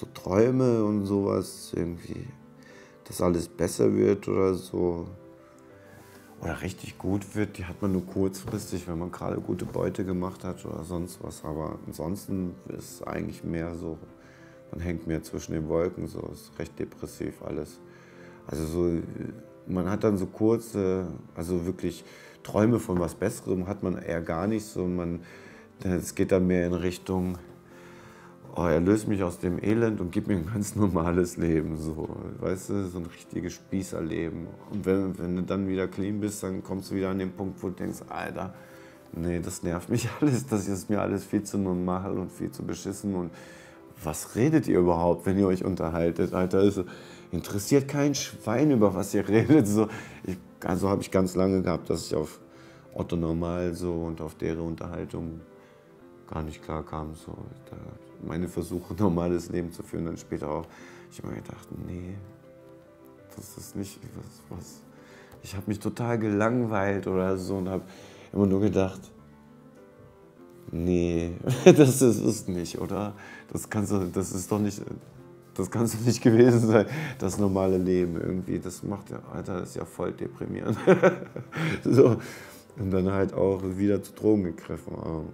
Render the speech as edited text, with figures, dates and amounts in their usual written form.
so Träume und sowas irgendwie, dass alles besser wird oder so. Oder richtig gut wird, die hat man nur kurzfristig, wenn man gerade gute Beute gemacht hat oder sonst was. Aber ansonsten ist es eigentlich mehr so, man hängt mehr zwischen den Wolken, so ist recht depressiv alles. Also so, man hat dann so kurze, also wirklich Träume von was Besserem hat man eher gar nicht so. Es geht dann mehr in Richtung, oh, erlöse mich aus dem Elend und gib mir ein ganz normales Leben, so, weißt du, so ein richtiges Spießerleben. Und wenn du dann wieder clean bist, dann kommst du wieder an den Punkt, wo du denkst, Alter, nee, das nervt mich alles, das ist mir alles viel zu normal und viel zu beschissen und was redet ihr überhaupt, wenn ihr euch unterhaltet, Alter, also, interessiert kein Schwein, über was ihr redet, so, also habe ich ganz lange gehabt, dass ich auf Otto Normal so und auf deren Unterhaltung gar nicht klar kam, so, da meine Versuche, normales Leben zu führen, dann später auch. Ich habe mir gedacht, nee, das ist nicht was. Ich habe mich total gelangweilt oder so und habe immer nur gedacht, nee, das ist es nicht, oder? Das kannst du nicht gewesen sein, das normale Leben irgendwie. Das macht ja, Alter, das ist ja voll deprimierend. So. Und dann halt auch wieder zu Drogen gegriffen.